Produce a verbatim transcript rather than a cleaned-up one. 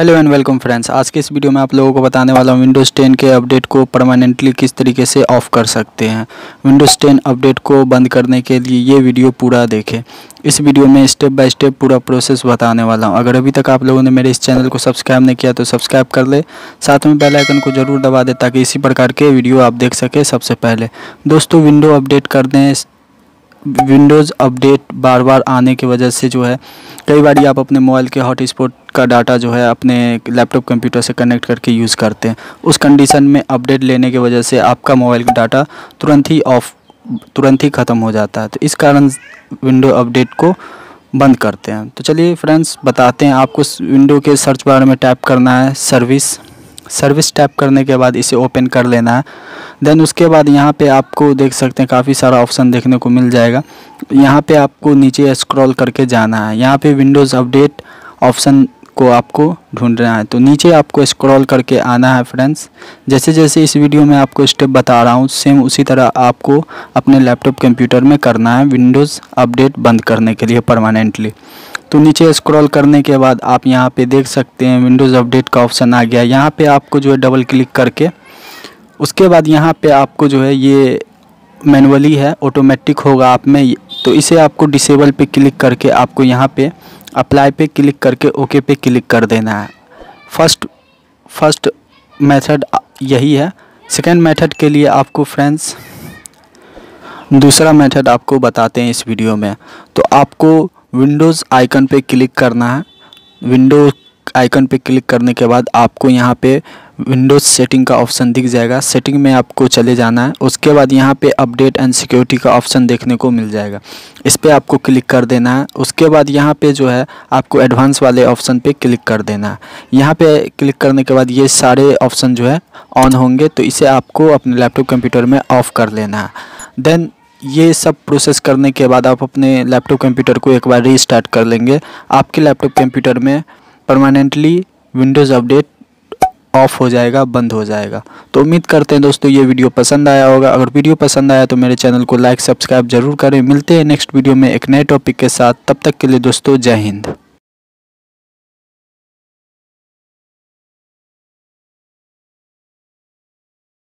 Hello and welcome friends, आज के इस वीडियो में आप लोगों को बताने वाला हूँ विंडोज़ टेन के अपडेट को परमानेंटली किस तरीके से ऑफ़ कर सकते हैं। विंडोज़ टेन अपडेट को बंद करने के लिए ये वीडियो पूरा देखें। इस वीडियो में स्टेप बाय स्टेप पूरा प्रोसेस बताने वाला हूँ। अगर अभी तक आप लोगों ने मेरे इस चैनल को सब्सक्राइब नहीं किया तो सब्सक्राइब कर ले, साथ में बेल आइकन को ज़रूर दबा दें ताकि इसी प्रकार के वीडियो आप देख सकें सबसे पहले। दोस्तों, विंडो अपडेट करने विंडोज़ अपडेट बार बार आने की वजह से जो है कई बार आप अपने मोबाइल के हॉटस्पॉट का डाटा जो है अपने लैपटॉप कंप्यूटर से कनेक्ट करके यूज़ करते हैं। उस कंडीशन में अपडेट लेने की वजह से आपका मोबाइल का डाटा तुरंत ही ऑफ तुरंत ही ख़त्म हो जाता है, तो इस कारण विंडो अपडेट को बंद करते हैं। तो चलिए फ्रेंड्स बताते हैं आपको। विंडो के सर्च बार में टैप करना है सर्विस। सर्विस टैप करने के बाद इसे ओपन कर लेना है। देन उसके बाद यहाँ पे आपको देख सकते हैं काफ़ी सारा ऑप्शन देखने को मिल जाएगा। यहाँ पे आपको नीचे स्क्रॉल करके जाना है। यहाँ पे विंडोज़ अपडेट ऑप्शन को आपको ढूंढना है, तो नीचे आपको स्क्रॉल करके आना है फ्रेंड्स। जैसे जैसे इस वीडियो में आपको स्टेप बता रहा हूँ सेम उसी तरह आपको अपने लैपटॉप कंप्यूटर में करना है विंडोज़ अपडेट बंद करने के लिए परमानेंटली। तो नीचे स्क्रॉल करने के बाद आप यहाँ पे देख सकते हैं विंडोज़ अपडेट का ऑप्शन आ गया। यहाँ पे आपको जो है डबल क्लिक करके उसके बाद यहाँ पे आपको जो है ये मैनुअली है, ऑटोमेटिक होगा आप में, तो इसे आपको डिसेबल पे क्लिक करके आपको यहाँ पे अप्लाई पे क्लिक करके ओके पे क्लिक कर देना है। फर्स्ट फर्स्ट मेथड यही है। सेकेंड मेथड के लिए आपको फ्रेंड्स दूसरा मेथड आपको बताते हैं इस वीडियो में। तो आपको विंडोज़ आइकन पे क्लिक करना है। विंडो आइकन पे क्लिक करने के बाद आपको यहाँ पे विंडोज़ सेटिंग का ऑप्शन दिख जाएगा। सेटिंग में आपको चले जाना है। उसके बाद यहाँ पे अपडेट एंड सिक्योरिटी का ऑप्शन देखने को मिल जाएगा, इस पर आपको क्लिक कर देना है। उसके बाद यहाँ पे जो है आपको एडवांस वाले ऑप्शन पे क्लिक कर देना है। यहाँ पे क्लिक करने के बाद ये सारे ऑप्शन जो है ऑन होंगे, तो इसे आपको अपने लैपटॉप कंप्यूटर में ऑफ़ कर लेना है। देन ये सब प्रोसेस करने के बाद आप अपने लैपटॉप कंप्यूटर को एक बार रीस्टार्ट कर लेंगे। आपके लैपटॉप कंप्यूटर में परमानेंटली विंडोज़ अपडेट ऑफ हो जाएगा, बंद हो जाएगा। तो उम्मीद करते हैं दोस्तों ये वीडियो पसंद आया होगा। अगर वीडियो पसंद आया तो मेरे चैनल को लाइक सब्सक्राइब जरूर करें। मिलते हैं नेक्स्ट वीडियो में एक नए टॉपिक के साथ। तब तक के लिए दोस्तों जय हिंद।